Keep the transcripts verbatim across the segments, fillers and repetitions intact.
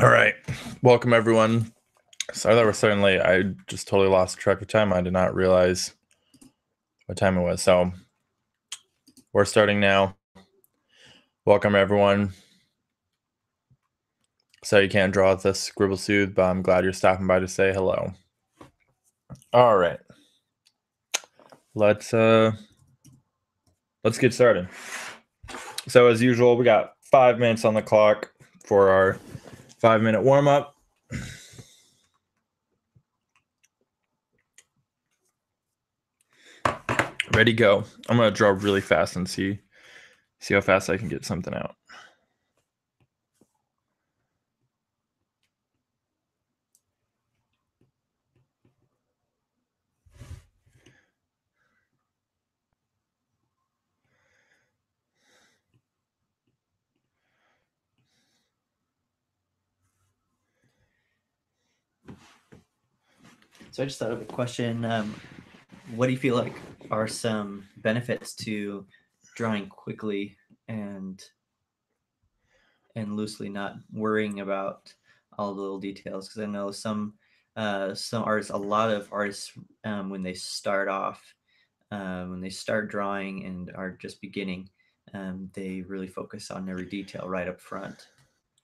All right, welcome everyone. Sorry that we're starting late. I just totally lost track of time. I did not realize what time it was. So we're starting now. Welcome everyone. So you can't draw this scribble soothe, but I'm glad you're stopping by to say hello. All right, let's uh, let's get started. So as usual, we got five minutes on the clock for our Five minute warm up. Ready, go. I'm gonna draw really fast and see, see how fast I can get something out. So I just thought of a question. Um, what do you feel like are some benefits to drawing quickly and and loosely, not worrying about all the little details? Because I know some uh, some artists, a lot of artists, um, when they start off, uh, when they start drawing and are just beginning, um, they really focus on every detail right up front.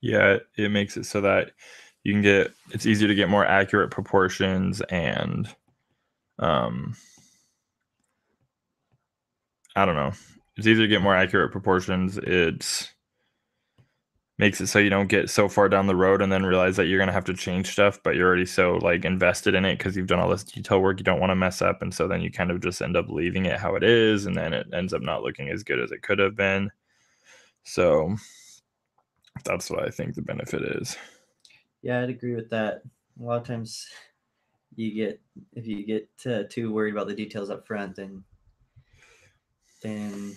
Yeah, it makes it so that you can get, it's easier to get more accurate proportions and, um, I don't know. It's easier to get more accurate proportions. It makes it so you don't get so far down the road and then realize that you're going to have to change stuff, but you're already so like invested in it because you've done all this detail work. You don't want to mess up. And so then you kind of just end up leaving it how it is. And then it ends up not looking as good as it could have been. So that's what I think the benefit is. Yeah, I'd agree with that. A lot of times you get, if you get uh, too worried about the details up front, then then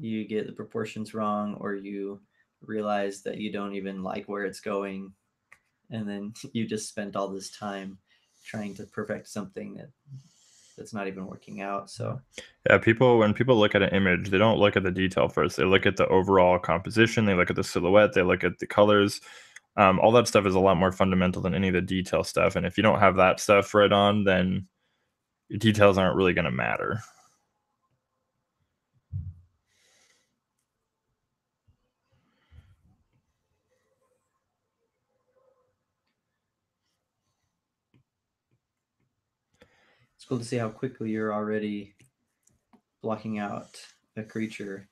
you get the proportions wrong, or you realize that you don't even like where it's going. And then you just spent all this time trying to perfect something that that's not even working out. So yeah, people, when people look at an image, they don't look at the detail first. They look at the overall composition. They look at the silhouette. They look at the colors. Um, all that stuff is a lot more fundamental than any of the detail stuff. And if you don't have that stuff right on, then your details aren't really going to matter. It's cool to see how quickly you're already blocking out a creature,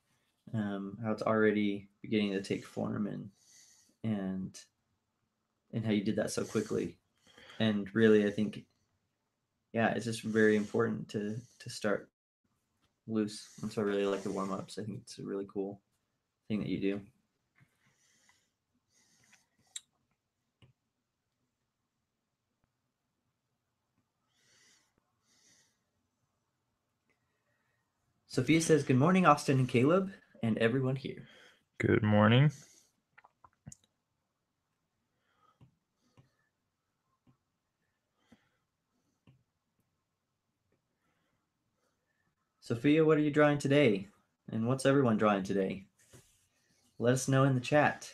um, how it's already beginning to take form, and and and how you did that so quickly. And really, I think, yeah, it's just very important to to start loose. And so I really like the warm-ups. I think it's a really cool thing that you do. Sophia says, good morning, Austin and Caleb, and everyone here. Good morning. Sophia, what are you drawing today? And what's everyone drawing today? Let us know in the chat.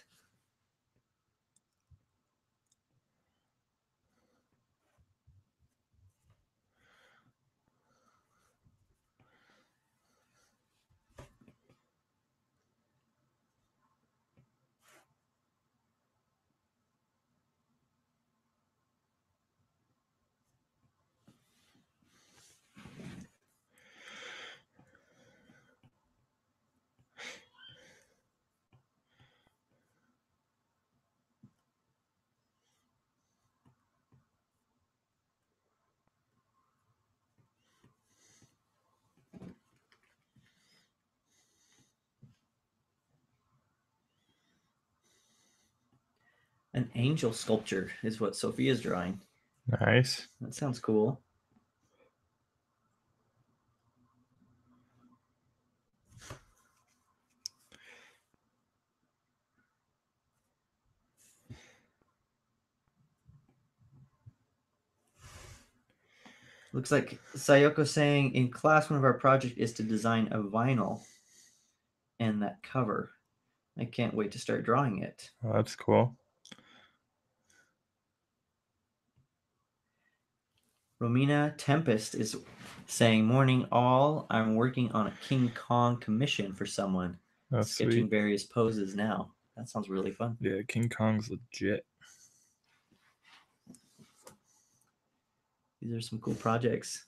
An angel sculpture is what Sophia's drawing. Nice. That sounds cool. Looks like Sayoko's saying, in class, one of our projects is to design a vinyl and that cover. I can't wait to start drawing it. Oh, that's cool. Romina Tempest is saying, morning all, I'm working on a King Kong commission for someone. That's sketching sweet. Various poses now. That sounds really fun. Yeah, King Kong's legit. These are some cool projects.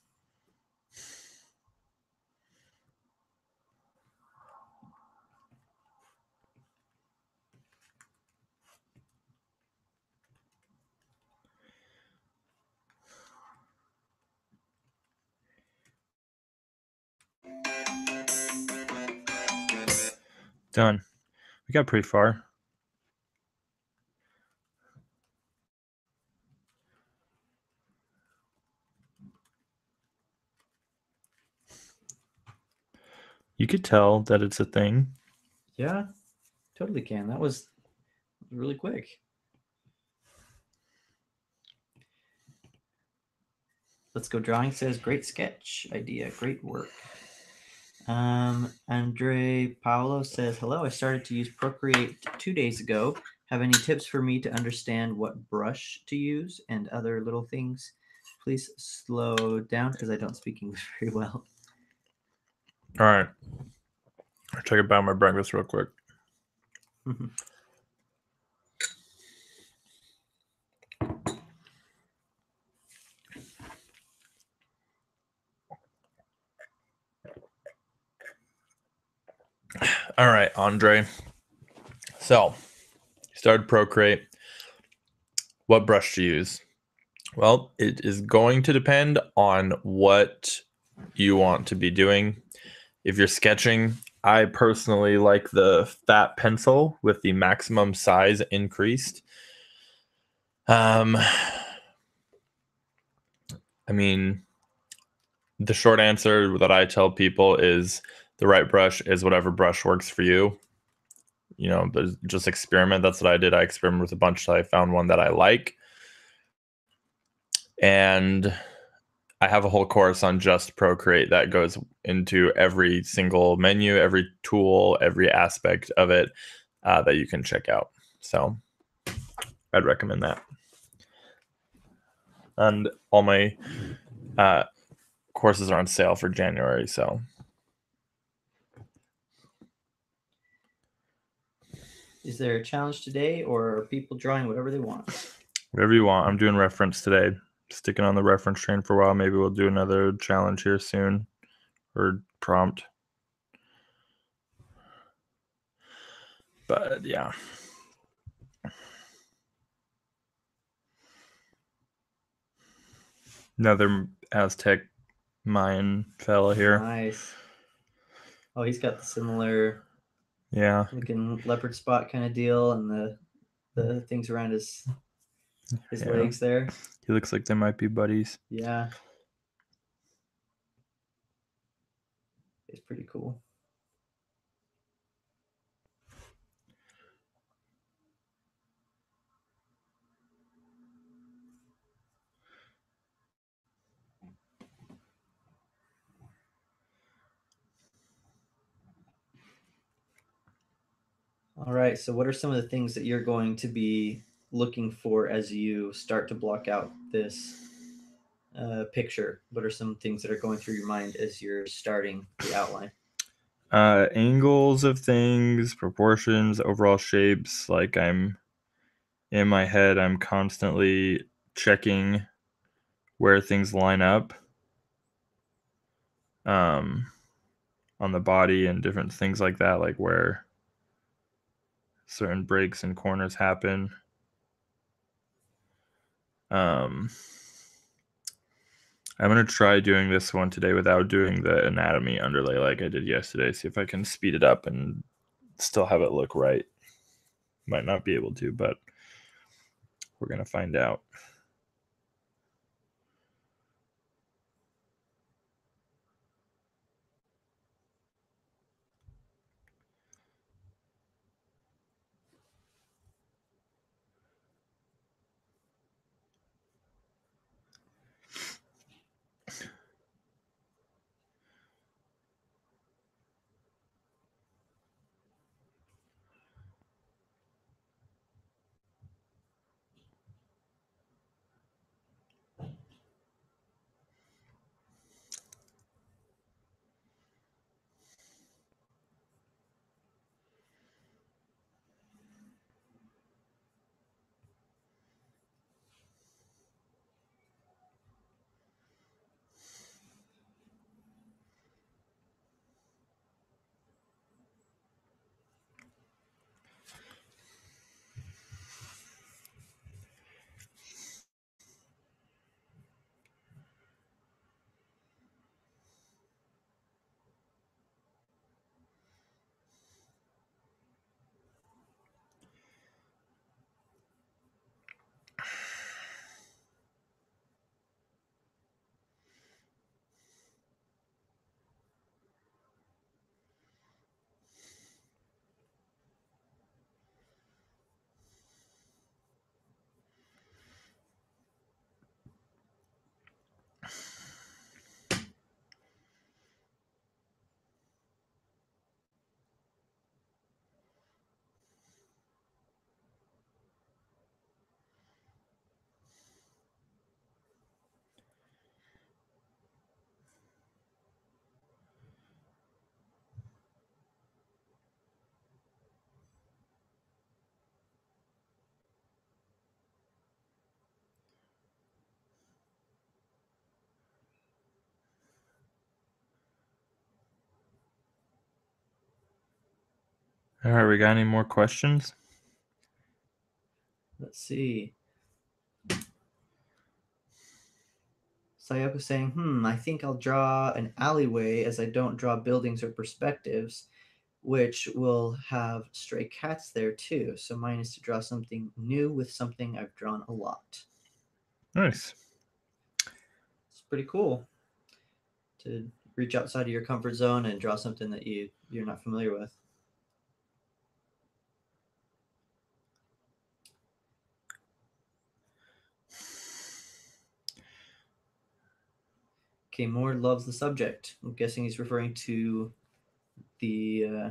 Done. We got pretty far. You could tell that it's a thing. Yeah, totally can. That was really quick. Let's Go Drawing says, great sketch idea, great work. Um, Andre Paolo says, hello, I started to use Procreate two days ago. Have any tips for me to understand what brush to use and other little things? Please slow down because I don't speak English very well. All right. I'll check about my breakfast real quick. Mm-hmm. All right, Andre. So, started Procreate. What brush to use? Well, it is going to depend on what you want to be doing. If you're sketching, I personally like the fat pencil with the maximum size increased. Um, I mean, the short answer that I tell people is the right brush is whatever brush works for you. You know, just experiment. That's what I did. I experimented with a bunch till I found one that I like. And I have a whole course on just Procreate that goes into every single menu, every tool, every aspect of it uh, that you can check out. So I'd recommend that. And all my uh, courses are on sale for January, so. Is there a challenge today, or are people drawing whatever they want? Whatever you want. I'm doing reference today. Sticking on the reference train for a while. Maybe we'll do another challenge here soon, or prompt. But yeah. Another Aztec Mayan fella here. Nice. Oh, he's got the similar... Yeah, looking leopard spot kind of deal, and the the things around his his yeah. legs there. He looks like they might be buddies. Yeah, it's pretty cool. All right, so what are some of the things that you're going to be looking for as you start to block out this uh, picture? What are some things that are going through your mind as you're starting the outline? Uh, angles of things, proportions, overall shapes. Like I'm in my head, I'm constantly checking where things line up um, on the body and different things like that, like where certain breaks and corners happen. Um, I'm going to try doing this one today without doing the anatomy underlay like I did yesterday. See if I can speed it up and still have it look right. Might not be able to, but we're going to find out. All right, we got any more questions? Let's see. Sayoko was saying, hmm, I think I'll draw an alleyway as I don't draw buildings or perspectives, which will have stray cats there too. So mine is to draw something new with something I've drawn a lot. Nice. It's pretty cool to reach outside of your comfort zone and draw something that you, you're not familiar with. Okay, Moore loves the subject. I'm guessing he's referring to the uh,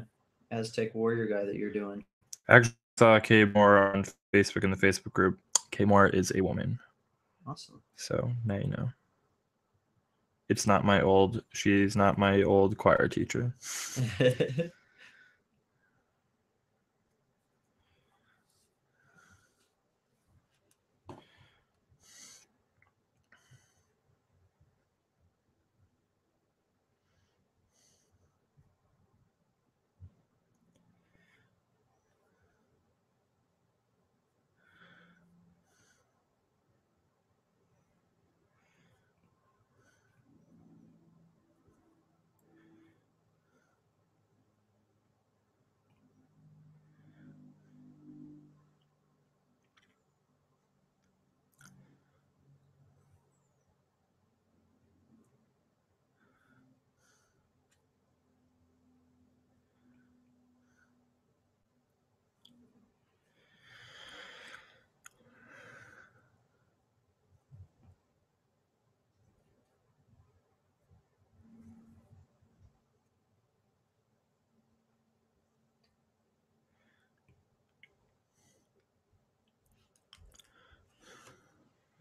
Aztec warrior guy that you're doing. Actually, I saw Kay Moore on Facebook in the Facebook group. Kay Moore is a woman. Awesome. So now you know. It's not my old, she's not my old choir teacher.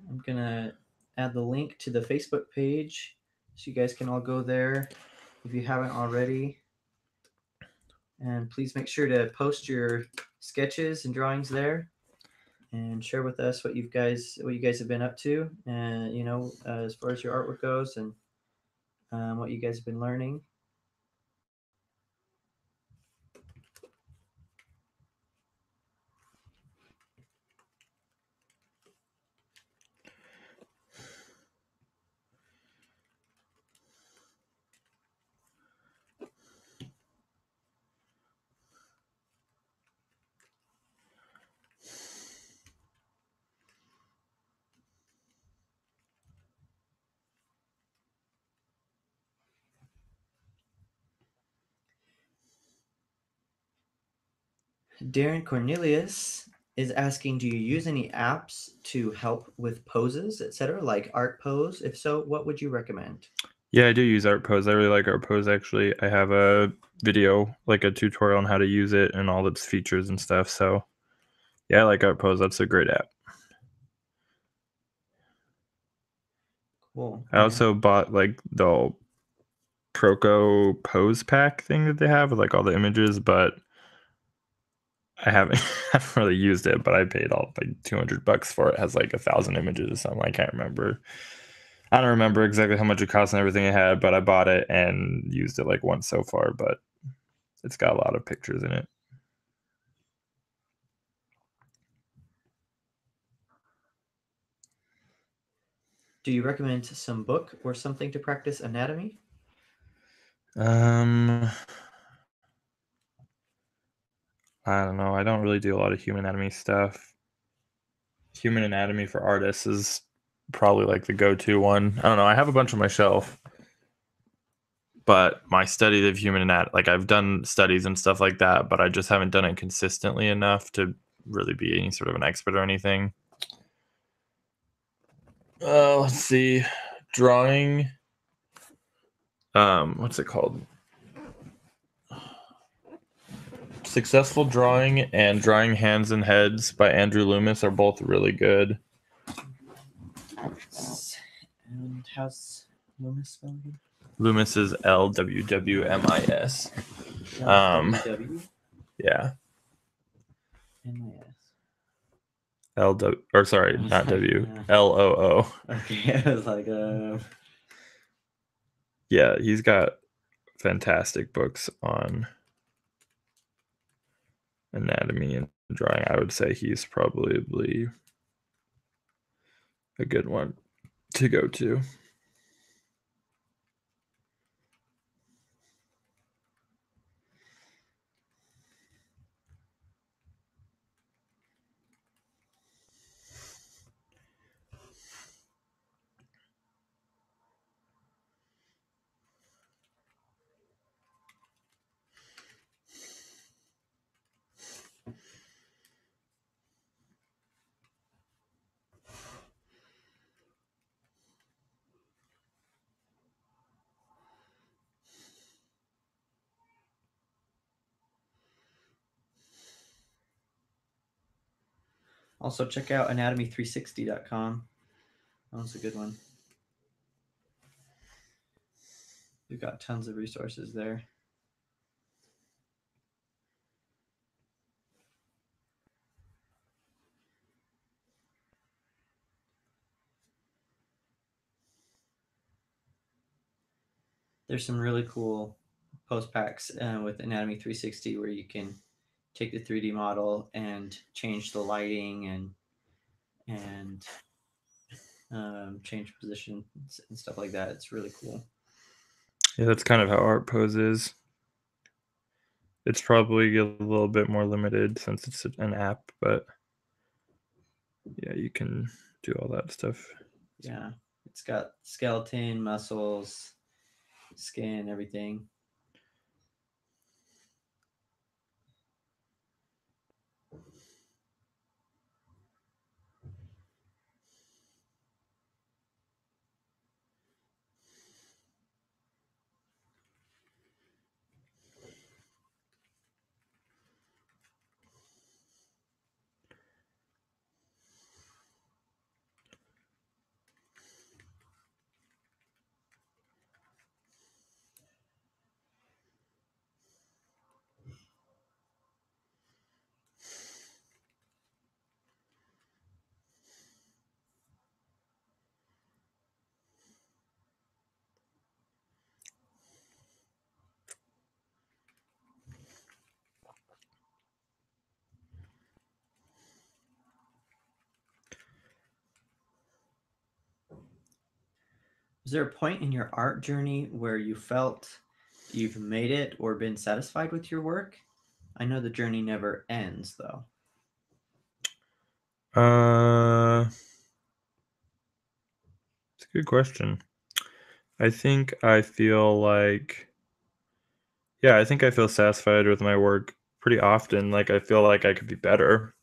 I'm going to add the link to the Facebook page so you guys can all go there if you haven't already. And please make sure to post your sketches and drawings there and share with us what you guys what you guys have been up to, and you know, uh, as far as your artwork goes, and um, what you guys have been learning. Darren Cornelius is asking, do you use any apps to help with poses, et cetera, like ArtPose? If so, what would you recommend? Yeah, I do use ArtPose. I really like ArtPose, actually. I have a video, like a tutorial on how to use it and all its features and stuff. So, yeah, I like ArtPose. That's a great app. Cool. I yeah. also bought, like, the Proko pose pack thing that they have with, like, all the images, but I haven't, I haven't really used it, but I paid all like two hundred bucks for it. It has like a thousand images or something. I can't remember. I don't remember exactly how much it cost and everything it had, but I bought it and used it like once so far, but it's got a lot of pictures in it. Do you recommend some book or something to practice anatomy? Um... I don't know. I don't really do a lot of human anatomy stuff. Human anatomy for artists is probably like the go-to one. I don't know. I have a bunch on my shelf, but my study of human anatomy, like I've done studies and stuff like that, but I just haven't done it consistently enough to really be any sort of an expert or anything. Uh, let's see. Drawing. Um, what's it called? Successful Drawing and Drawing Hands and Heads by Andrew Loomis are both really good. And how's Loomis spelled? Loomis is L W W M I S. Um, yeah. M I S. L W or sorry, not W. L O O. Okay, I was like, uh... yeah, he's got fantastic books on anatomy and drawing, I would say he's probably a good one to go to. Also, check out anatomy three sixty dot com. That one's a good one. You've got tons of resources there. There's some really cool post packs uh, with anatomy three sixty where you can take the three D model and change the lighting and and um, change positions and stuff like that. It's really cool. Yeah, that's kind of how ArtPose is. It's probably a little bit more limited since it's an app, but yeah, you can do all that stuff. Yeah, it's got skeleton, muscles, skin, everything. Is there a point in your art journey where you felt you've made it or been satisfied with your work? I know the journey never ends, though. Uh, it's a good question. I think I feel like, yeah, I think I feel satisfied with my work pretty often. Like, I feel like I could be better.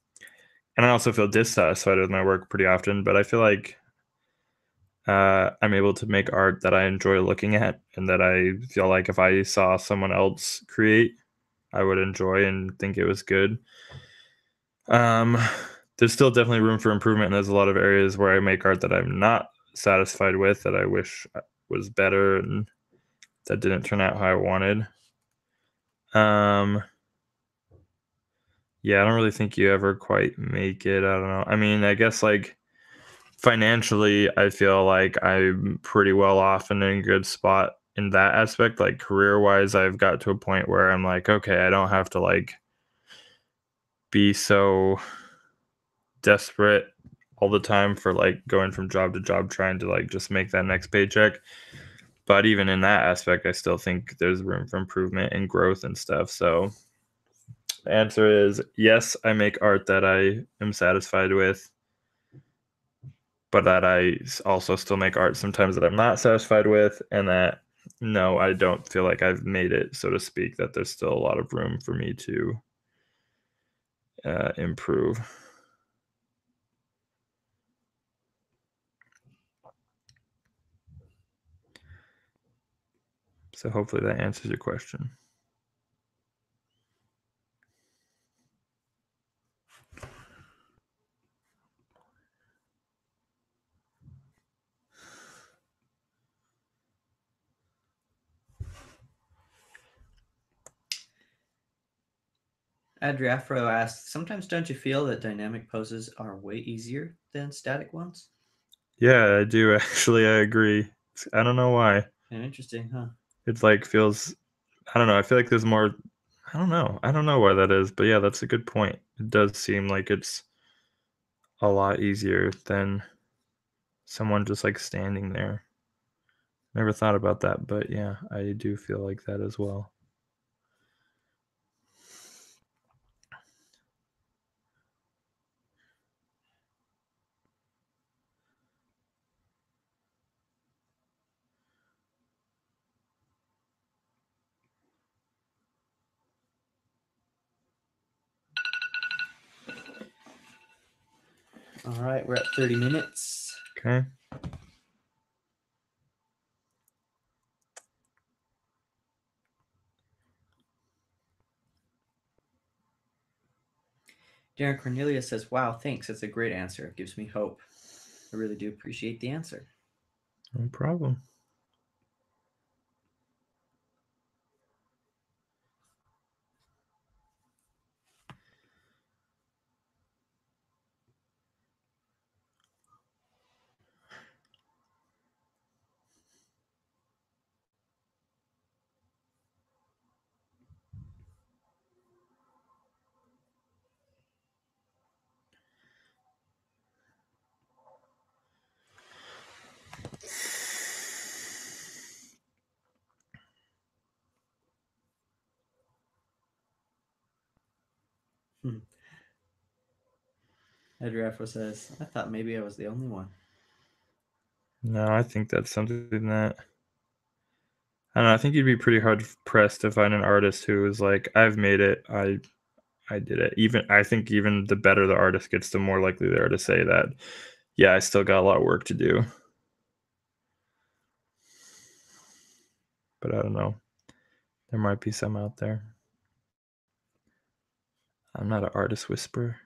And I also feel dissatisfied with my work pretty often, but I feel like Uh, I'm able to make art that I enjoy looking at and that I feel like if I saw someone else create, I would enjoy and think it was good. Um, there's still definitely room for improvement, and there's a lot of areas where I make art that I'm not satisfied with, that I wish was better and that didn't turn out how I wanted. Um, yeah, I don't really think you ever quite make it. I don't know. I mean, I guess like financially, I feel like I'm pretty well off and in a good spot in that aspect. Like career-wise, I've got to a point where I'm like, okay, I don't have to like be so desperate all the time for like going from job to job trying to like just make that next paycheck. But even in that aspect, I still think there's room for improvement and growth and stuff. So the answer is yes, I make art that I am satisfied with, but that I also still make art sometimes that I'm not satisfied with, and that, no, I don't feel like I've made it, so to speak, that there's still a lot of room for me to uh, improve. So hopefully that answers your question. Adriafro asks, sometimes don't you feel that dynamic poses are way easier than static ones? Yeah, I do. Actually, I agree. I don't know why. Interesting, huh? It's like feels, I don't know. I feel like there's more, I don't know. I don't know why that is, but yeah, that's a good point. It does seem like it's a lot easier than someone just like standing there. Never thought about that, but yeah, I do feel like that as well. All right, we're at thirty minutes. Okay. Darren Cornelia says, wow, thanks. That's a great answer. It gives me hope. I really do appreciate the answer. No problem. Edgar Afro says, I thought maybe I was the only one. No, I think that's something that, I don't know, I think you'd be pretty hard pressed to find an artist who is like, I've made it, I I did it. Even I think even the better the artist gets, the more likely they are to say that, yeah, I still got a lot of work to do. But I don't know. There might be some out there. I'm not an artist whisperer.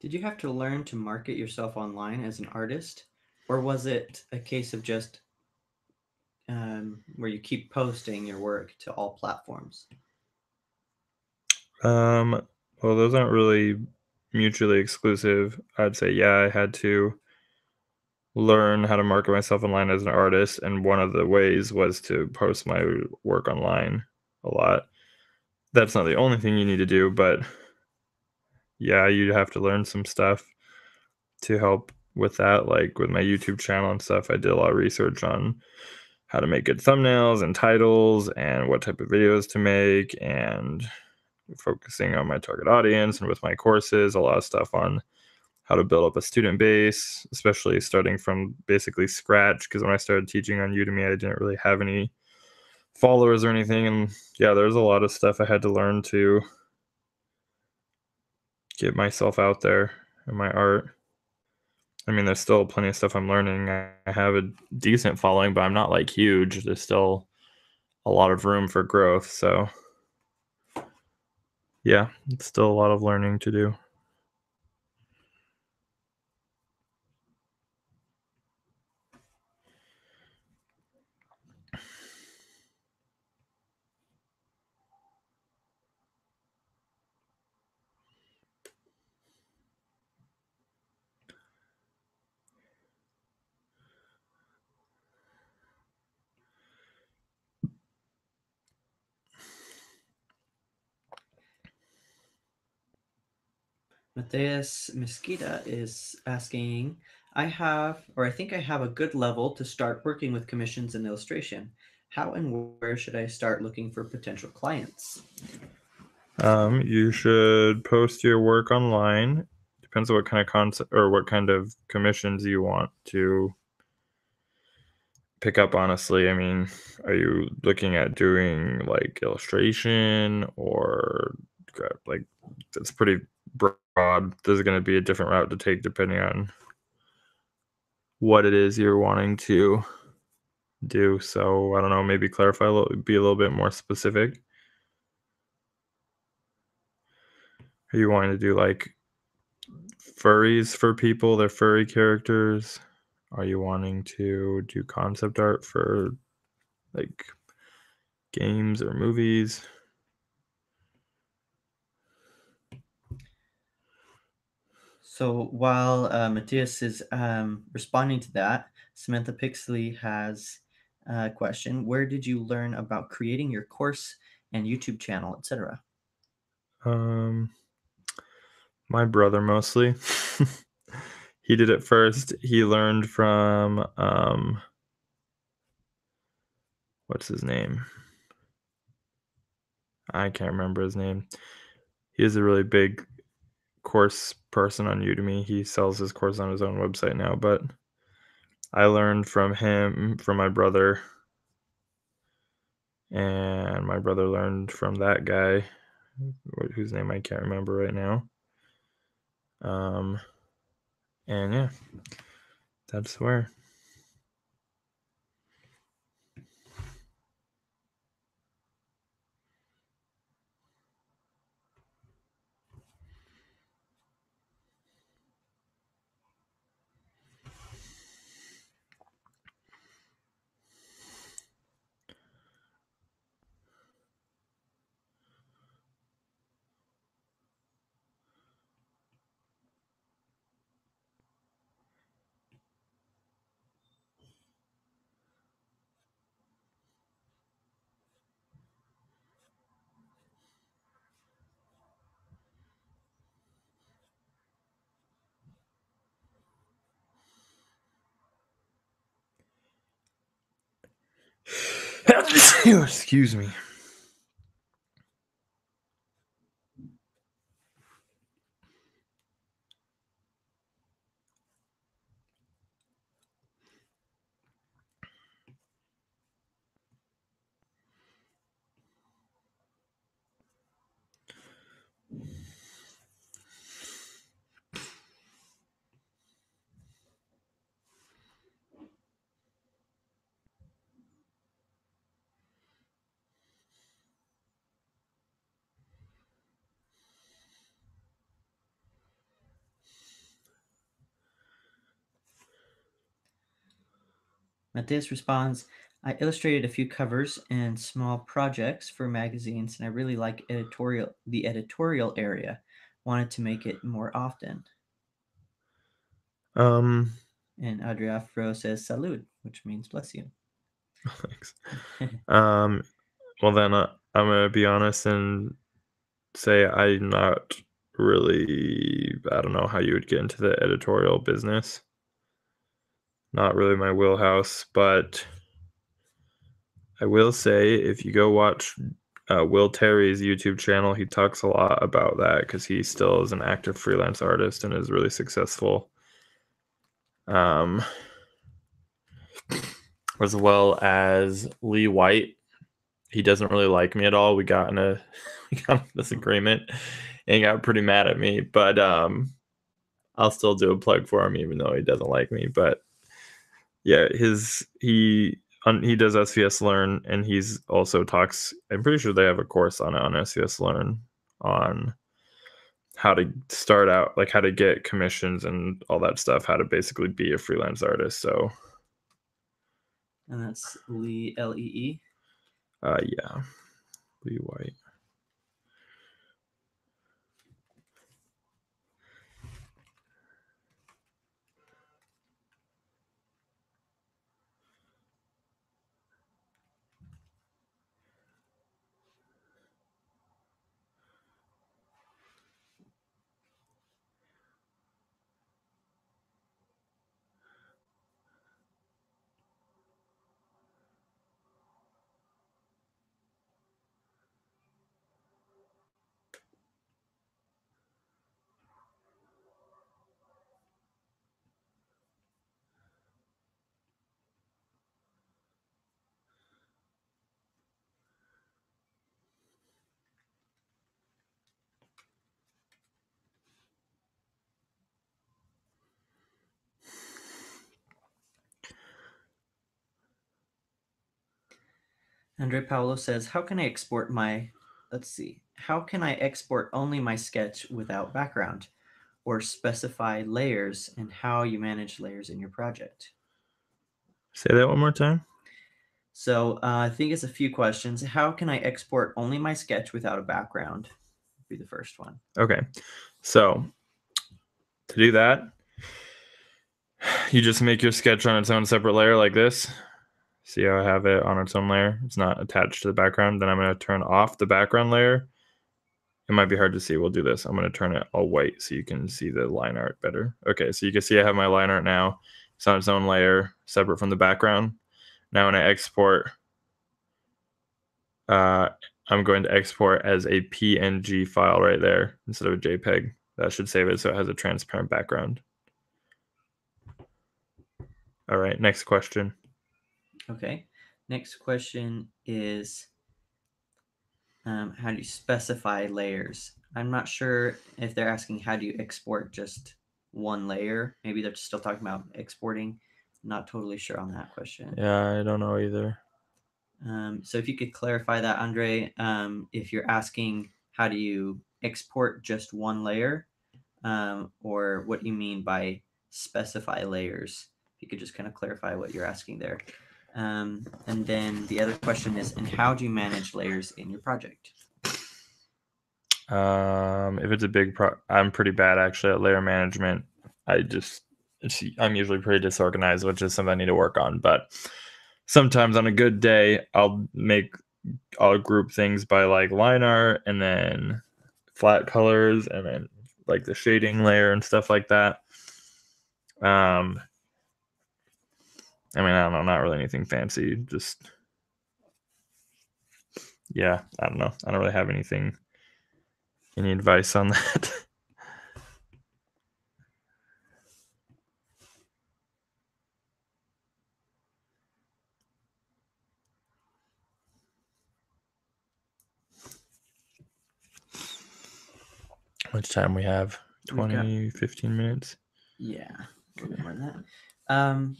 Did you have to learn to market yourself online as an artist, or was it a case of just um, where you keep posting your work to all platforms? Um, well, those aren't really mutually exclusive. I'd say, yeah, I had to learn how to market myself online as an artist, and one of the ways was to post my work online a lot. That's not the only thing you need to do, but yeah, you'd have to learn some stuff to help with that. Like with my YouTube channel and stuff, I did a lot of research on how to make good thumbnails and titles and what type of videos to make and focusing on my target audience. And with my courses, a lot of stuff on how to build up a student base, especially starting from basically scratch. Because when I started teaching on Udemy, I didn't really have any followers or anything. And yeah, there's a lot of stuff I had to learn to get myself out there and my art. I mean, there's still plenty of stuff I'm learning. I have a decent following, but I'm not like huge. There's still a lot of room for growth. So yeah, it's still a lot of learning to do. Matthias Mesquita is asking, I have, or I think I have a good level to start working with commissions in illustration. How and where should I start looking for potential clients? Um, you should post your work online. Depends on what kind of concept or what kind of commissions you want to pick up, honestly. I mean, are you looking at doing like illustration or grab, like, it's pretty broad. There's going to be a different route to take depending on what it is you're wanting to do. So I don't know, maybe clarify a little, be a little bit more specific. Are you wanting to do like furries for people, their furry characters? Are you wanting to do concept art for like games or movies? So while uh, Matthias is um, responding to that, Samantha Pixley has a question. Where did you learn about creating your course and YouTube channel, et cetera? Um, my brother mostly. He did it first. He learned from, um, what's his name? I can't remember his name. He is a really big course person on Udemy. He sells his course on his own website now, but I learned from him, from my brother, and my brother learned from that guy whose name I can't remember right now. Um, and yeah, that's where. Excuse me. Matthias responds, I illustrated a few covers and small projects for magazines, and I really like editorial, the editorial area. Wanted to make it more often. Um, and Audrey Afro says, salud, which means bless you. Thanks. um, well, then uh, I'm going to be honest and say I'm not really, I don't know how you would get into the editorial business. Not really my wheelhouse, but I will say if you go watch uh, Will Terry's YouTube channel, he talks a lot about that because he still is an active freelance artist and is really successful. Um, as well as Lee White. He doesn't really like me at all. We got in a we got in this agreement and he got pretty mad at me, but um, I'll still do a plug for him even though he doesn't like me, but yeah, his he on, he does S V S Learn, and he's also talks. I'm pretty sure they have a course on it on S V S Learn on how to start out, like how to get commissions and all that stuff, how to basically be a freelance artist. So, and that's Lee L E E. Uh, yeah, Lee White. Andre Paolo says, how can I export my, let's see, how can I export only my sketch without background or specify layers, and how you manage layers in your project? Say that one more time. So uh, I think it's a few questions. How can I export only my sketch without a background? Be the first one. Okay. So to do that, you just make your sketch on its own separate layer like this. See how I have it on its own layer? It's not attached to the background. Then I'm going to turn off the background layer. It might be hard to see. We'll do this. I'm going to turn it all white so you can see the line art better. Okay, so you can see I have my line art now. It's on its own layer, separate from the background. Now when I export, uh, I'm going to export as a P N G file right there instead of a JPEG. That should save it so it has a transparent background. All right, next question. Okay, next question is, um, how do you specify layers? I'm not sure if they're asking how do you export just one layer. Maybe they're still talking about exporting. Not totally sure on that question. Yeah, I don't know either. Um, so if you could clarify that, Andre, um, if you're asking how do you export just one layer, um, or what you mean by specify layers, if you could just kind of clarify what you're asking there. Um, and then the other question is, and how do you manage layers in your project? Um, if it's a big pro, I'm pretty bad actually at layer management. I just, it's, I'm usually pretty disorganized, which is something I need to work on. But sometimes on a good day, I'll make, I'll group things by like line art and then flat colors and then like the shading layer and stuff like that. Um, I mean, I don't know, not really anything fancy. Just, yeah, I don't know. I don't really have anything, any advice on that. Much time we have? twenty, fifteen minutes? Yeah, a little bit more than that. Um,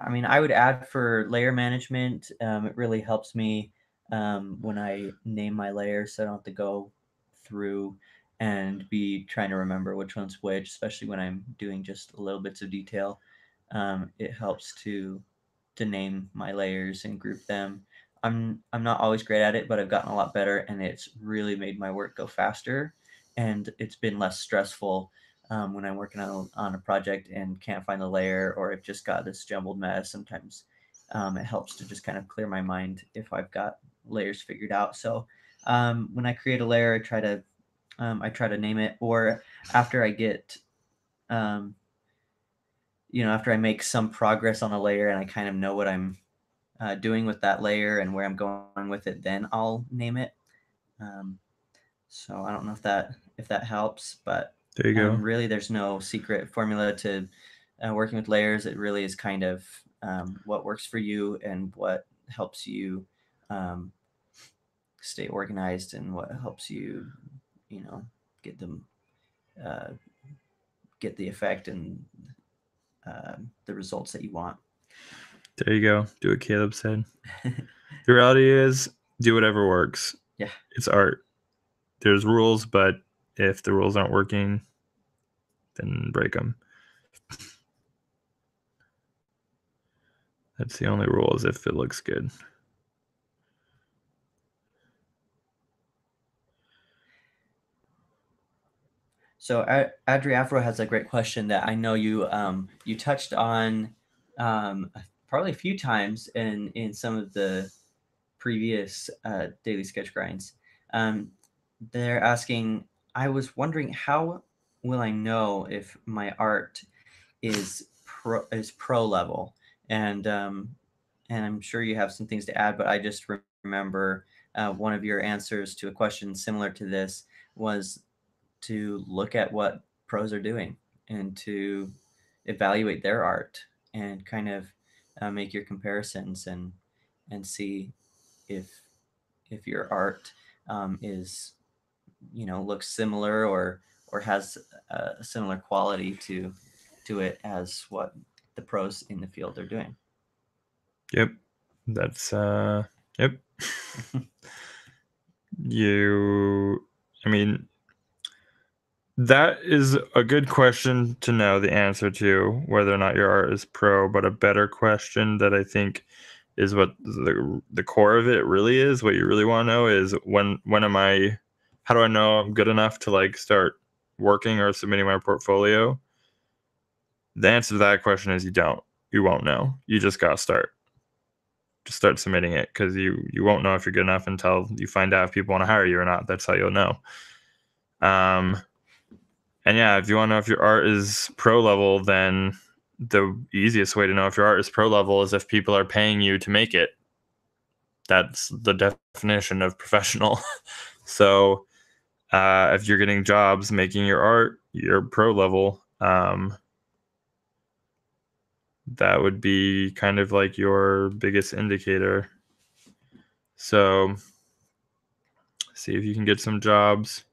I mean, I would add for layer management, um, it really helps me um, when I name my layers, so I don't have to go through and be trying to remember which one's which, especially when I'm doing just little bits of detail. Um, it helps to to name my layers and group them. I'm, I'm not always great at it, but I've gotten a lot better, and it's really made my work go faster. And it's been less stressful um, when I'm working on, on a project and can't find the layer, or I've just got this jumbled mess. Sometimes um, it helps to just kind of clear my mind if I've got layers figured out. So um, when I create a layer, I try to um, I try to name it, or after I get, um, you know, after I make some progress on a layer and I kind of know what I'm uh, doing with that layer and where I'm going with it, then I'll name it. Um, so I don't know if that. if that helps, but there you um, go. Really, there's no secret formula to uh, working with layers. It really is kind of um, what works for you and what helps you um, stay organized and what helps you, you know, get them, uh, get the effect and uh, the results that you want. There you go. Do what Caleb said. The reality is, do whatever works. Yeah. It's art. There's rules, but if the rules aren't working, then break them. That's the only rule, is if it looks good. So Adri Afro has a great question that I know you um, you touched on um, probably a few times in, in some of the previous uh, daily sketch grinds. Um, they're asking, I was wondering, how will I know if my art is pro, is pro level? And um, and I'm sure you have some things to add, but I just remember uh, one of your answers to a question similar to this was to look at what pros are doing and to evaluate their art and kind of uh, make your comparisons and and see if if your art um, is, you know, looks similar or or has a similar quality to to it as what the pros in the field are doing. Yep, that's uh Yep. You, I mean, that is a good question to know the answer to, whether or not your art is pro, but a better question that I think is what the the core of it really is, what you really want to know is when when am I, how do I know I'm good enough to like start working or submitting my portfolio? The answer to that question is you don't. You won't know. You just gotta start. Just start submitting it, because you you won't know if you're good enough until you find out if people want to hire you or not. That's how you'll know. Um, and yeah, if you want to know if your art is pro level, then the easiest way to know if your art is pro level is if people are paying you to make it. That's the definition of professional. So uh, if you're getting jobs making your art, you're pro level. Um, that would be kind of like your biggest indicator. So see if you can get some jobs,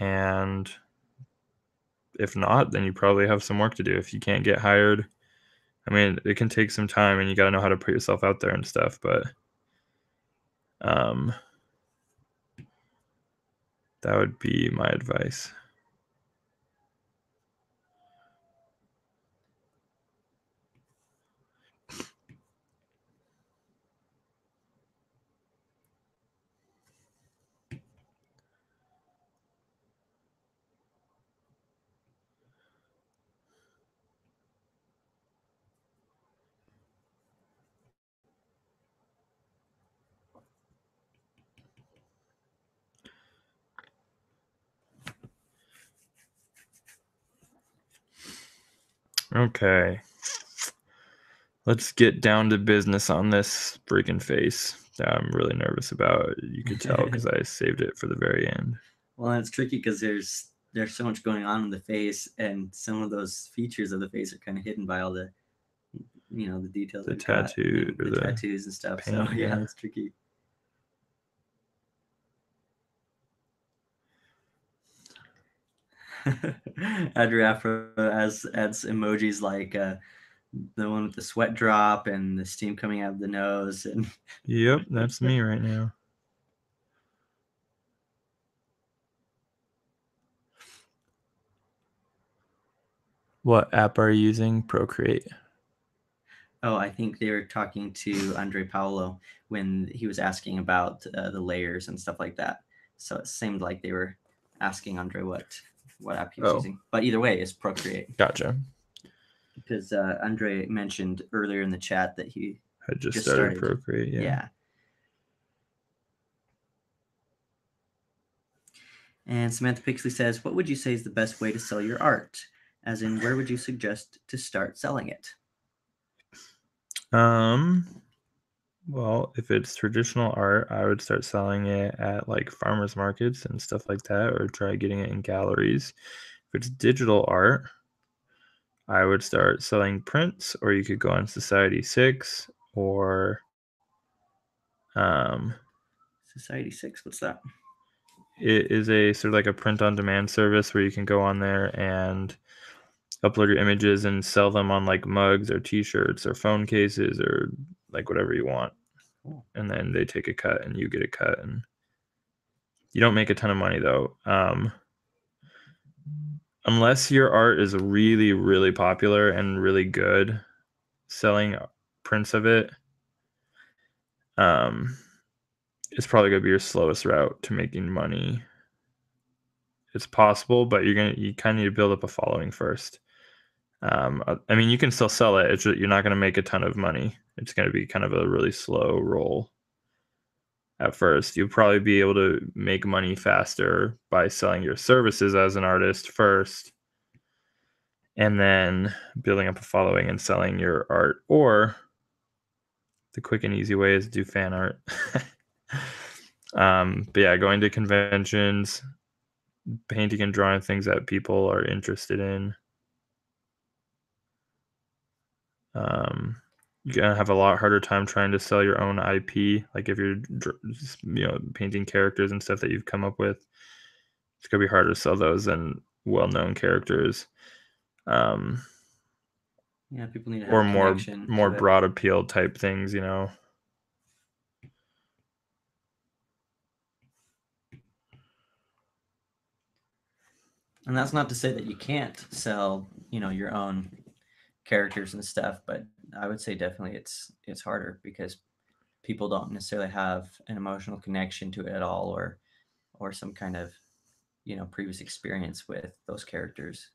and if not, then you probably have some work to do. If you can't get hired, I mean, it can take some time, and you got to know how to put yourself out there and stuff, but um that would be my advice. Okay, let's get down to business on this freaking face that I'm really nervous about. You could tell because I saved it for the very end. Well, it's tricky because there's there's so much going on in the face, and some of those features of the face are kind of hidden by all the, you know, the details. The tattoo, the, the tattoos and stuff. So yeah, hair. It's tricky. Andrew Afro adds, adds emojis like uh, the one with the sweat drop and the steam coming out of the nose. And yep, that's me right now. What app are you using? Procreate. Oh, I think they were talking to Andre Paolo when he was asking about uh, the layers and stuff like that. So it seemed like they were asking Andre what... what app he's oh. using, but either way, it's Procreate. Gotcha. Because uh, Andre mentioned earlier in the chat that he had just, just started, started Procreate. Yeah. yeah. And Samantha Pixley says, "What would you say is the best way to sell your art? As in, where would you suggest to start selling it?" Um. Well, if it's traditional art, I would start selling it at like farmers markets and stuff like that, or try getting it in galleries. If it's digital art, I would start selling prints, or you could go on Society six or um, Society six. What's that? It is a sort of like a print-on-demand service where you can go on there and upload your images and sell them on like mugs or T-shirts or phone cases or like whatever you want. Cool. And then they take a cut and you get a cut, and you don't make a ton of money though. Um, unless your art is really, really popular and really good, selling prints of it, um, it's probably gonna be your slowest route to making money. It's possible, but you're gonna, you kind of need to build up a following first. Um, I mean, you can still sell it. It's just, you're not going to make a ton of money. It's going to be kind of a really slow roll at first. You'll probably be able to make money faster by selling your services as an artist first, and then building up a following and selling your art. Or the quick and easy way is to do fan art. um, but yeah, going to conventions, painting and drawing things that people are interested in. Um, you're gonna have a lot harder time trying to sell your own I P. Like if you're, you know, painting characters and stuff that you've come up with, it's gonna be harder to sell those than well-known characters. Um, yeah, people need to have or more more broad appeal type things, you know. And that's not to say that you can't sell, you know, your own characters and stuff, but I would say definitely it's it's harder because people don't necessarily have an emotional connection to it at all, or or some kind of, you know, previous experience with those characters.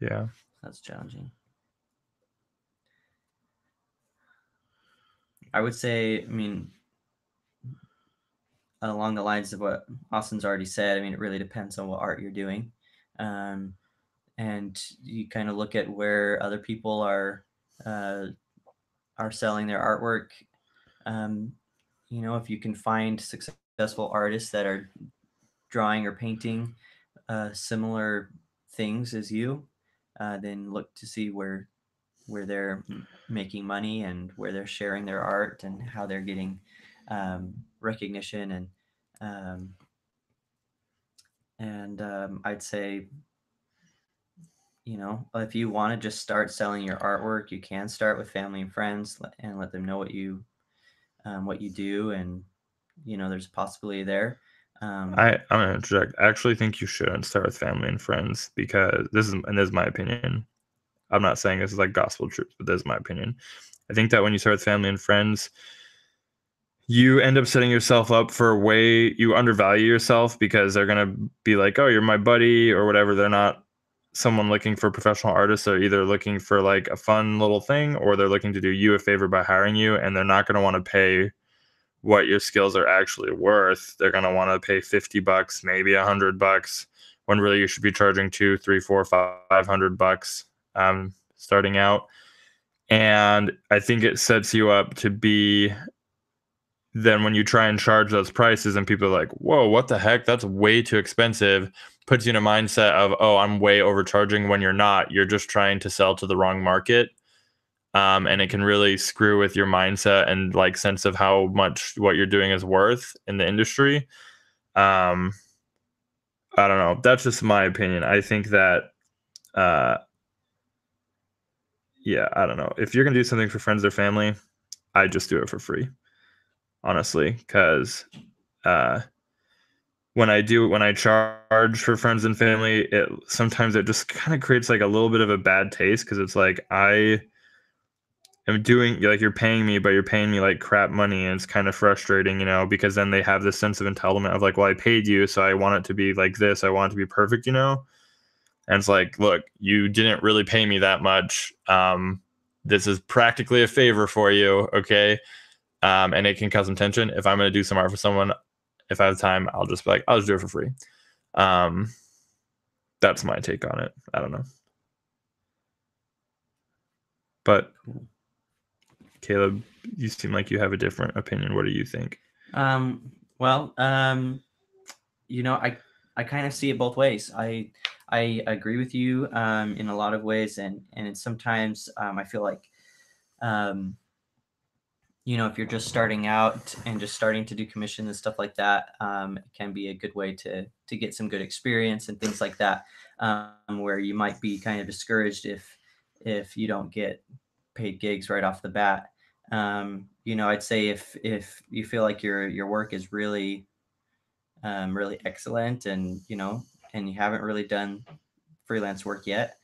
Yeah. That's challenging. I would say, I mean, along the lines of what Austin's already said, I mean, it really depends on what art you're doing. Um, and you kind of look at where other people are, uh, are selling their artwork. Um, you know, if you can find successful artists that are drawing or painting uh, similar things as you, uh, then look to see where where they're making money and where they're sharing their art and how they're getting um, recognition. And um, and um, I'd say, you know, if you want to just start selling your artwork, you can start with family and friends and let them know what you um, what you do. And, you know, there's a possibility there. Um, I, I'm going to interject. I actually think you shouldn't start with family and friends, because this is, and this is my opinion. I'm not saying this is like gospel truth, but this is my opinion. I think that when you start with family and friends, you end up setting yourself up for a way you undervalue yourself, because they're going to be like, oh, you're my buddy or whatever. They're not someone looking for professional artists. They're either looking for like a fun little thing, or they're looking to do you a favor by hiring you, and they're not going to want to pay what your skills are actually worth. They're going to want to pay fifty bucks, maybe a hundred bucks, when really you should be charging two, three, four, five hundred bucks um, starting out. And I think it sets you up to be, then when you try and charge those prices and people are like, whoa, what the heck? That's way too expensive. Puts you in a mindset of, oh, I'm way overcharging, when you're not. You're just trying to sell to the wrong market. Um, and it can really screw with your mindset and like sense of how much what you're doing is worth in the industry. Um, I don't know. That's just my opinion. I think that, uh, yeah, I don't know. If you're going to do something for friends or family, I just do it for free, honestly, because uh, when I do, when I charge for friends and family, it sometimes it just kind of creates like a little bit of a bad taste, because it's like, I... I'm doing, like, you're paying me, but you're paying me like crap money, and it's kind of frustrating, you know, because then they have this sense of entitlement of like, well, I paid you, so I want it to be like this. I want it to be perfect, you know? And it's like, look, you didn't really pay me that much. Um, this is practically a favor for you, okay? Um, and it can cause some tension. If I'm going to do some art for someone, if I have time, I'll just be like, I'll just do it for free. Um, that's my take on it. I don't know. But... Caleb, you seem like you have a different opinion. What do you think? Um, well, um, you know, I, I kind of see it both ways. I, I agree with you um, in a lot of ways. And, and sometimes um, I feel like, um, you know, if you're just starting out and just starting to do commissions and stuff like that, um, it can be a good way to, to get some good experience and things like that, um, where you might be kind of discouraged if, if you don't get paid gigs right off the bat. Um, you know, I'd say if if you feel like your your work is really, um, really excellent, and you know, and you haven't really done freelance work yet,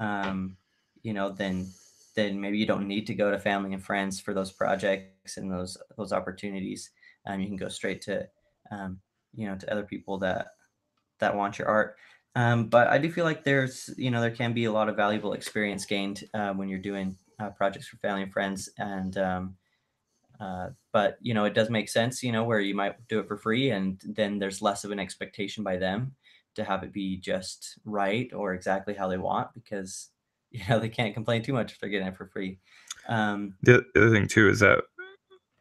um, you know, then then maybe you don't need to go to family and friends for those projects and those those opportunities. Um, you can go straight to, um, you know, to other people that that want your art. Um, but I do feel like there's, you know, there can be a lot of valuable experience gained uh, when you're doing Uh, projects for family and friends, and um, uh, but you know, it does make sense, you know, where you might do it for free, and then there's less of an expectation by them to have it be just right or exactly how they want, because you know they can't complain too much if they're getting it for free. Um, the other thing too is that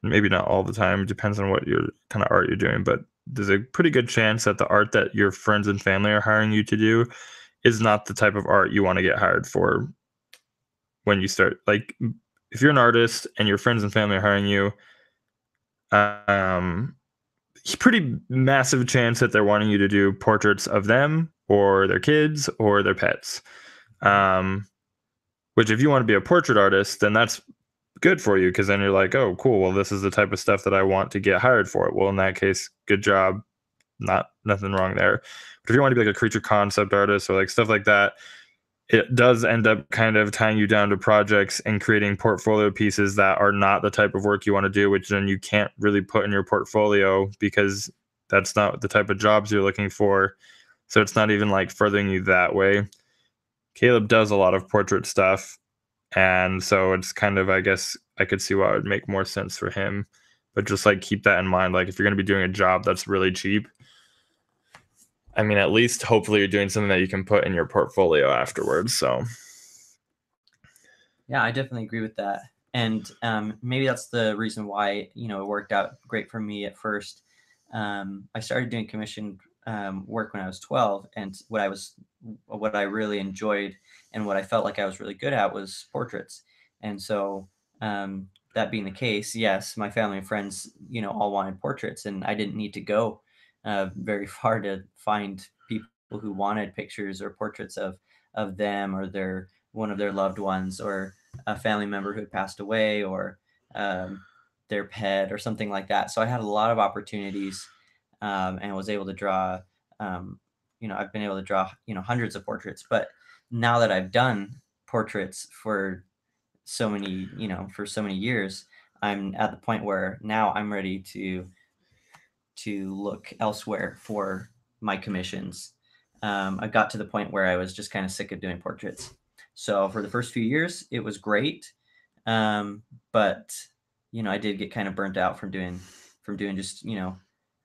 maybe not all the time, it depends on what your kind of art you're doing, but there's a pretty good chance that the art that your friends and family are hiring you to do is not the type of art you want to get hired for. When you start, like, if you're an artist and your friends and family are hiring you, um, pretty massive chance that they're wanting you to do portraits of them or their kids or their pets. Um, which, if you want to be a portrait artist, then that's good for you, because then you're like, oh, cool, well, this is the type of stuff that I want to get hired for. Well, in that case, good job. not nothing wrong there. But if you want to be like a creature concept artist or like stuff like that, it does end up kind of tying you down to projects and creating portfolio pieces that are not the type of work you want to do, which then you can't really put in your portfolio because that's not the type of jobs you're looking for. So it's not even like furthering you that way. Caleb does a lot of portrait stuff. And so it's kind of, I guess I could see why it would make more sense for him, but just like keep that in mind. Like if you're going to be doing a job that's really cheap, I mean, at least hopefully you're doing something that you can put in your portfolio afterwards. So, yeah, I definitely agree with that. And um, maybe that's the reason why, you know, it worked out great for me at first. Um, I started doing commissioned um, work when I was twelve, and what I was, what I really enjoyed and what I felt like I was really good at was portraits. And so um, that being the case, yes, my family and friends, you know, all wanted portraits, and I didn't need to go Uh, very far to find people who wanted pictures or portraits of of them or their one of their loved ones or a family member who had passed away or um, their pet or something like that. So I had a lot of opportunities um, and was able to draw. Um, you know, I've been able to draw you know hundreds of portraits. But now that I've done portraits for so many you know for so many years, I'm at the point where now I'm ready to. to look elsewhere for my commissions. Um, I got to the point where I was just kind of sick of doing portraits. So for the first few years, it was great. Um, but, you know, I did get kind of burnt out from doing, from doing just, you know,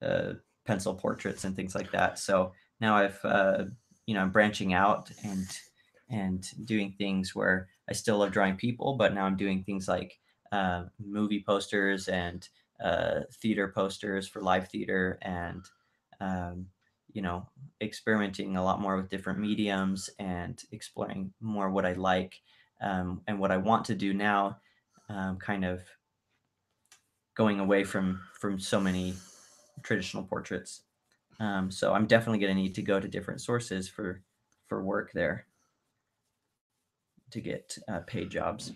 uh, pencil portraits and things like that. So now I've, uh, you know, I'm branching out and, and doing things where I still love drawing people, but now I'm doing things like uh, movie posters and Uh, theater posters for live theater and, um, you know, experimenting a lot more with different mediums and exploring more what I like um, and what I want to do now, um, kind of going away from, from so many traditional portraits. Um, so I'm definitely going to need to go to different sources for, for work there to get uh, paid jobs.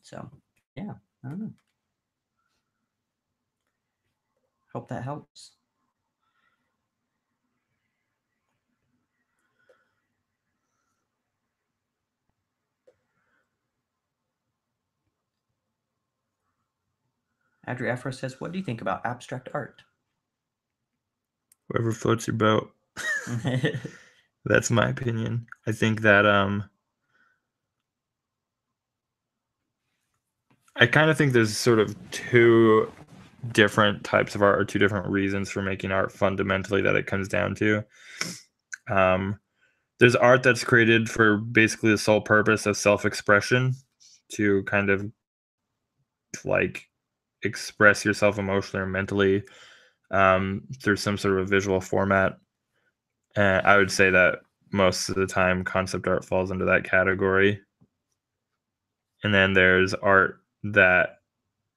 So, yeah, I don't know. Hope that helps. Andrew Afro says, what do you think about abstract art? Whoever floats your boat. That's my opinion. I think that um I kind of think there's sort of two different types of art or two different reasons for making art fundamentally that it comes down to. Um, there's art that's created for basically the sole purpose of self-expression, to kind of like express yourself emotionally or mentally um, through some sort of a visual format. And I would say that most of the time concept art falls into that category. And then there's art that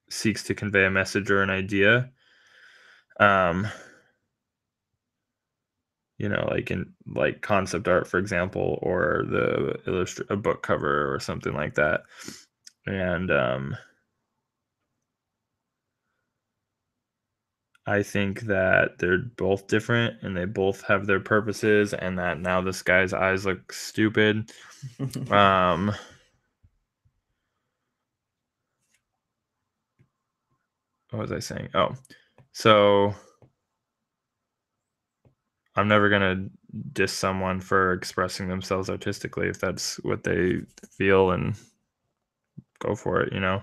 seeks to convey a message or an idea, um, you know, like in like concept art, for example, or the illustra- a book cover or something like that. And um, I think that they're both different and they both have their purposes, and that now this guy's eyes look stupid. um, What was I saying? Oh, so I'm never going to diss someone for expressing themselves artistically if that's what they feel, and go for it. You know,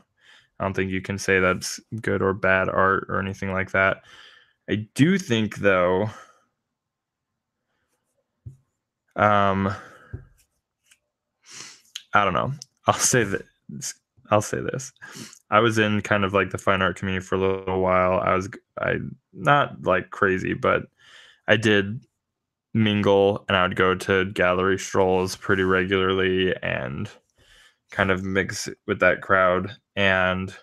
I don't think you can say that's good or bad art or anything like that. I do think, though, um, I don't know. I'll say that. I'll say this. I was in kind of like the fine art community for a little while. I was I not like crazy, but I did mingle, and I would go to gallery strolls pretty regularly and kind of mix with that crowd and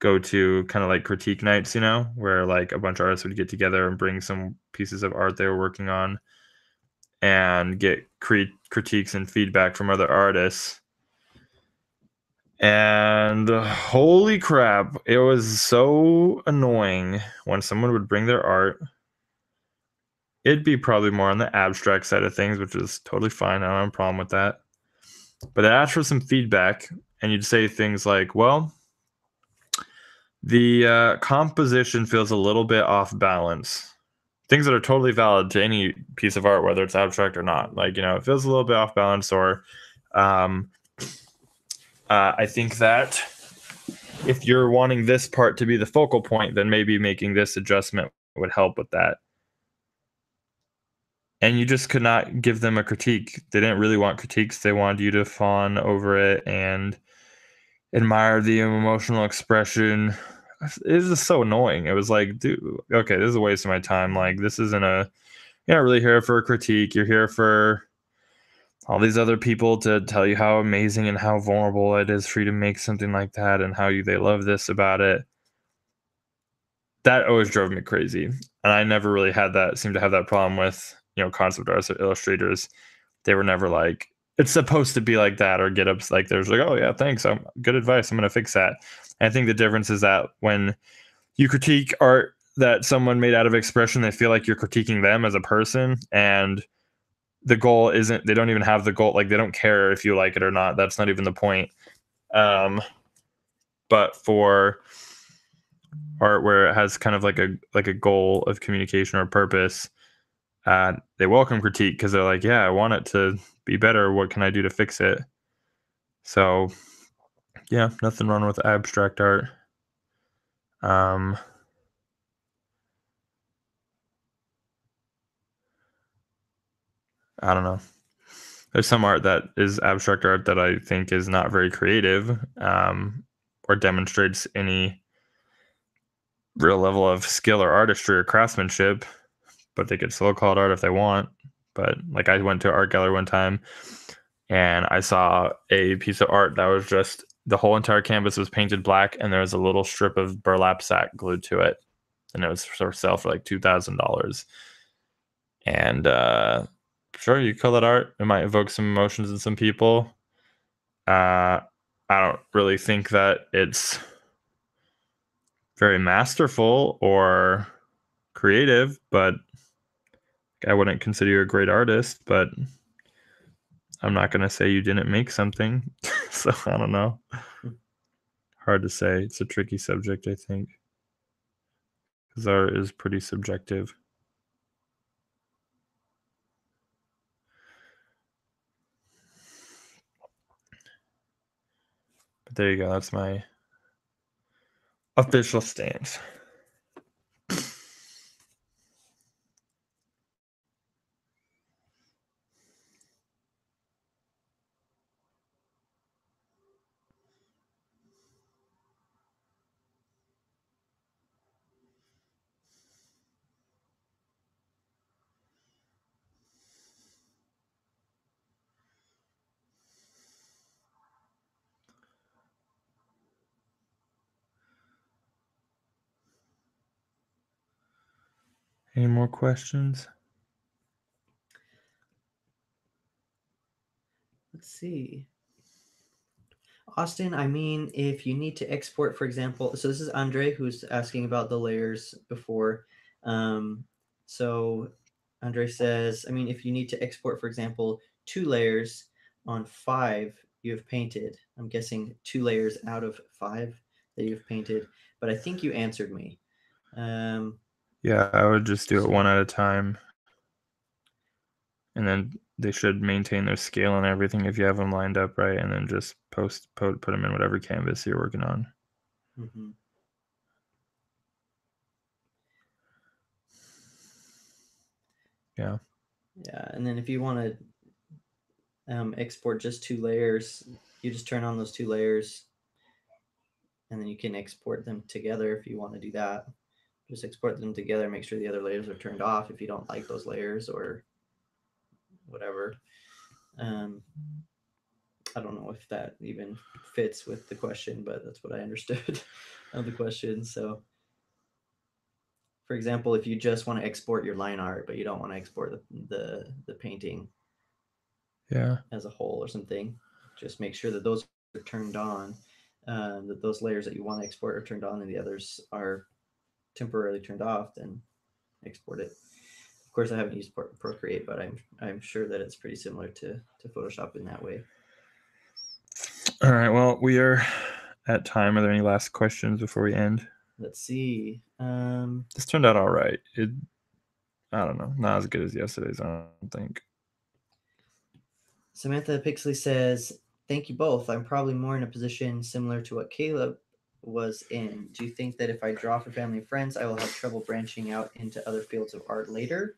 go to kind of like critique nights, you know, where like a bunch of artists would get together and bring some pieces of art they were working on and get crit- critiques and feedback from other artists. And holy crap, it was so annoying when someone would bring their art It'd be probably more on the abstract side of things, which is totally fine. I don't have a problem with that. But I asked for some feedback, and you'd say things like, well, the uh, composition feels a little bit off balance. Things that are totally valid to any piece of art, whether it's abstract or not. Like, you know, it feels a little bit off balance, or um, uh, I think that if you're wanting this part to be the focal point, then maybe making this adjustment would help with that. And you just could not give them a critique. They didn't really want critiques. They wanted you to fawn over it and admire the emotional expression. It was just so annoying. It was like, dude, okay, this is a waste of my time. Like, this isn't a, you're not really here for a critique. You're here for all these other people to tell you how amazing and how vulnerable it is for you to make something like that and how you, they love this about it. That always drove me crazy. And I never really had that, seemed to have that problem with, you know, concept artists or illustrators. They were never like, it's supposed to be like that, or get ups like there's like, oh yeah, thanks. I'm good advice. I'm going to fix that. And I think the difference is that when you critique art that someone made out of expression, they feel like you're critiquing them as a person, and the goal isn't, they don't even have the goal. Like, they don't care if you like it or not. That's not even the point. Um, but for art where it has kind of like a, like a goal of communication or purpose, Uh, they welcome critique because they're like, yeah, I want it to be better. What can I do to fix it? So, yeah, nothing wrong with abstract art. Um, I don't know. There's some art that is abstract art that I think is not very creative, um, or demonstrates any real level of skill or artistry or craftsmanship. But they could still call it art if they want. But like, I went to an art gallery one time and I saw a piece of art that was just, the whole entire canvas was painted black and there was a little strip of burlap sack glued to it. And it was for sale for like two thousand dollars. And uh, sure, you call that art. It might evoke some emotions in some people. Uh, I don't really think that it's very masterful or creative, but I wouldn't consider you a great artist, but I'm not going to say you didn't make something. So I don't know. Hard to say. It's a tricky subject, I think, because art is pretty subjective. But there you go. That's my official stance. Any more questions? Let's see. Austin, I mean, if you need to export, for example, so this is Andre who's asking about the layers before. Um, so Andre says, I mean, if you need to export, for example, two layers on five you've painted, I'm guessing two layers out of five that you've painted, but I think you answered me. Um, Yeah, I would just do it one at a time. And then they should maintain their scale and everything if you have them lined up right, and then just post, put, put them in whatever canvas you're working on. Mm-hmm. Yeah. Yeah, and then if you want to um, export just two layers, you just turn on those two layers, and then you can export them together if you want to do that. Just export them together, make sure the other layers are turned off if you don't like those layers or whatever. Um, I don't know if that even fits with the question, but that's what I understood of the question. So, for example, if you just want to export your line art, but you don't want to export the, the, the painting yeah, as a whole or something, just make sure that those are turned on, uh, that those layers that you want to export are turned on and the others are temporarily turned off, then export it. Of course, I haven't used Procreate, but I'm I'm sure that it's pretty similar to to Photoshop in that way. All right. Well, we are at time. Are there any last questions before we end? Let's see. Um, this turned out all right. It, I don't know, not as good as yesterday's, I don't think. Samantha Pixley says, "Thank you both. I'm probably more in a position similar to what Caleb was in. Do you think that if I draw for family and friends, I will have trouble branching out into other fields of art later?"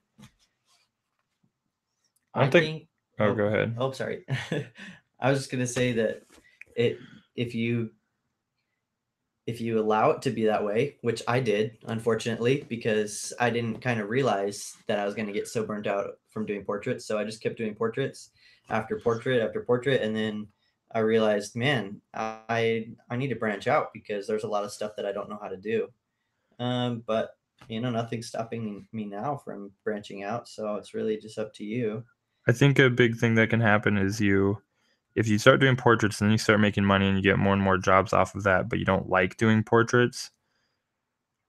I, I think, think. Oh, oh, go ahead. Oh, sorry. I was just gonna say that it if you. If you allow it to be that way, which I did, unfortunately, because I didn't kind of realize that I was going to get so burnt out from doing portraits. So I just kept doing portraits after portrait after portrait. And then I realized, man, I I need to branch out because there's a lot of stuff that I don't know how to do. Um, but, you know, nothing's stopping me now from branching out. So it's really just up to you. I think a big thing that can happen is you... if you start doing portraits and then you start making money and you get more and more jobs off of that, but you don't like doing portraits,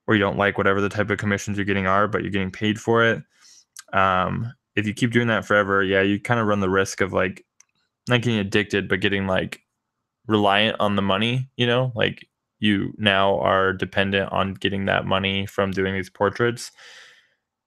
or you don't like whatever the type of commissions you're getting are, but you're getting paid for it. Um, if you keep doing that forever, yeah, you kind of run the risk of like not getting addicted, but getting like reliant on the money, you know, like you now are dependent on getting that money from doing these portraits,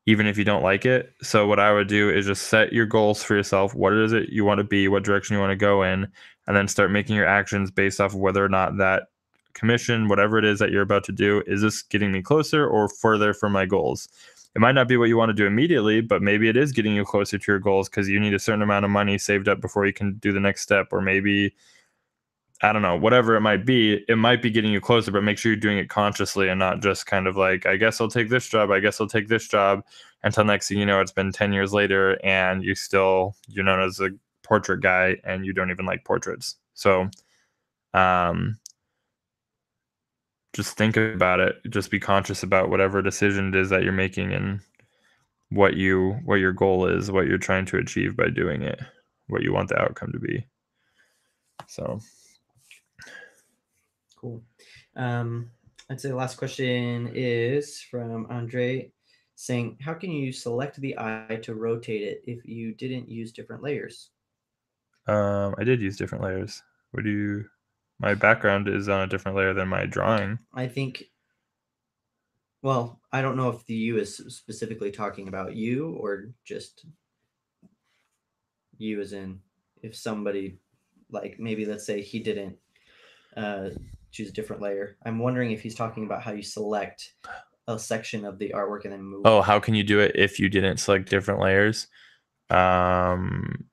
even if you don't like it. So what I would do is just set your goals for yourself. What is it you want to be? What direction you want to go in? And then start making your actions based off of whether or not that commission, whatever it is that you're about to do, is this getting me closer or further from my goals? It might not be what you want to do immediately, but maybe it is getting you closer to your goals because you need a certain amount of money saved up before you can do the next step. Or maybe, I don't know, whatever it might be, it might be getting you closer, but make sure you're doing it consciously and not just kind of like, I guess I'll take this job, I guess I'll take this job, until next thing you know, it's been ten years later and you still, you're known as a portrait guy and you don't even like portraits. So um, just think about it. Just be conscious about whatever decision it is that you're making and what you, what your goal is, what you're trying to achieve by doing it, what you want the outcome to be. So... cool. Um, I'd say the last question is from Andre saying, how can you select the eye to rotate it if you didn't use different layers? Um, I did use different layers. What do you, my background is on a different layer than my drawing. I think, well, I don't know if the you is specifically talking about you or just you as in if somebody, like maybe let's say he didn't, uh, choose a different layer. I'm wondering if he's talking about how you select a section of the artwork and then move. Oh, how can you do it if you didn't select different layers? Um,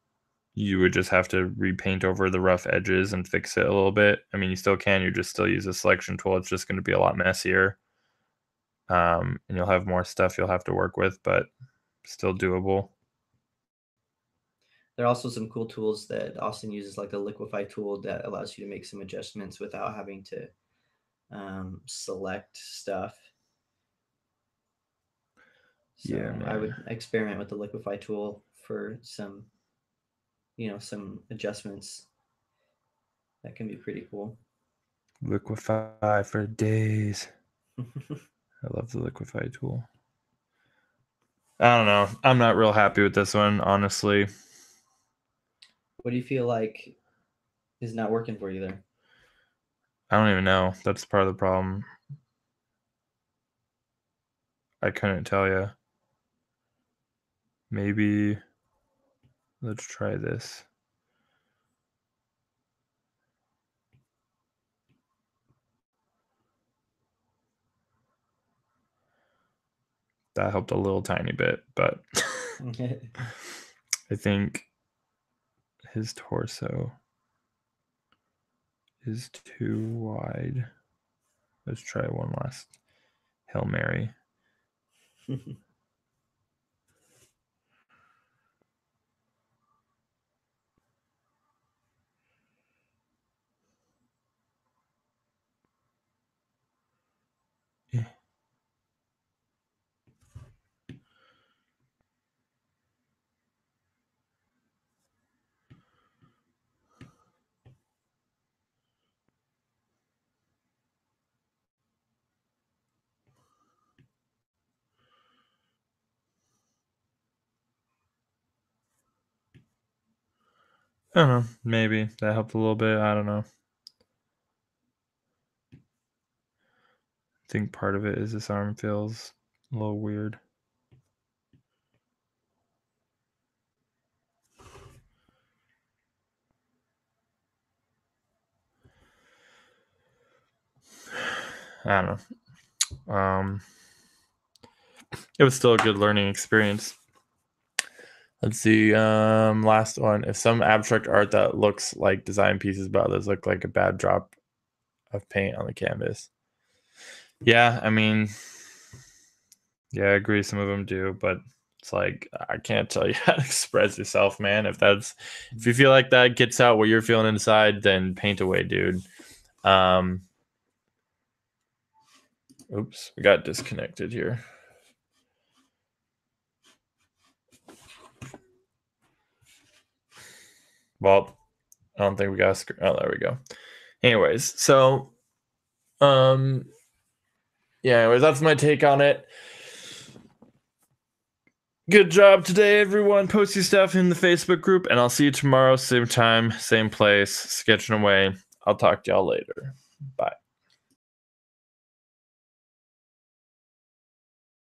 you would just have to repaint over the rough edges and fix it a little bit. I mean, you still can. You just still use a selection tool. It's just going to be a lot messier. Um, and you'll have more stuff you'll have to work with, but still doable. There are also some cool tools that Austin uses, like the Liquify tool that allows you to make some adjustments without having to um, select stuff. So yeah, man. I would experiment with the Liquify tool for some, you know, some adjustments that can be pretty cool. Liquify for days. I love the Liquify tool. I don't know. I'm not real happy with this one, honestly. What do you feel like is not working for you there? I don't even know. That's part of the problem. I couldn't tell you. Maybe let's try this. That helped a little tiny bit, but I think his torso is too wide. Let's try one last Hail Mary. I don't know. Maybe that helped a little bit. I don't know. I think part of it is this arm feels a little weird. I don't know. Um, it was still a good learning experience. Let's see. Um, last one. If some abstract art that looks like design pieces, but others look like a bad drop of paint on the canvas. Yeah, I mean, yeah, I agree. Some of them do, but it's like, I can't tell you how to express yourself, man. If that's, if you feel like that gets out what you're feeling inside, then paint away, dude. Um, Oops, we got disconnected here. Well, I don't think we got a screen. Oh, there we go. Anyways, so, um, yeah, anyways, that's my take on it. Good job today, everyone. Post your stuff in the Facebook group, and I'll see you tomorrow, same time, same place, sketching away. I'll talk to y'all later. Bye.